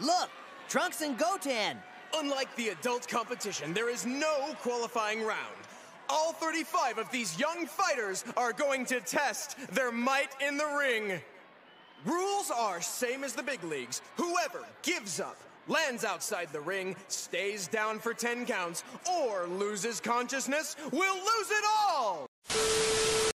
Look, Trunks and Goten. Unlike the adult competition, there is no qualifying round. All 35 of these young fighters are going to test their might in the ring. Rules are same as the big leagues. Whoever gives up, lands outside the ring, stays down for 10 counts, or loses consciousness will lose it all!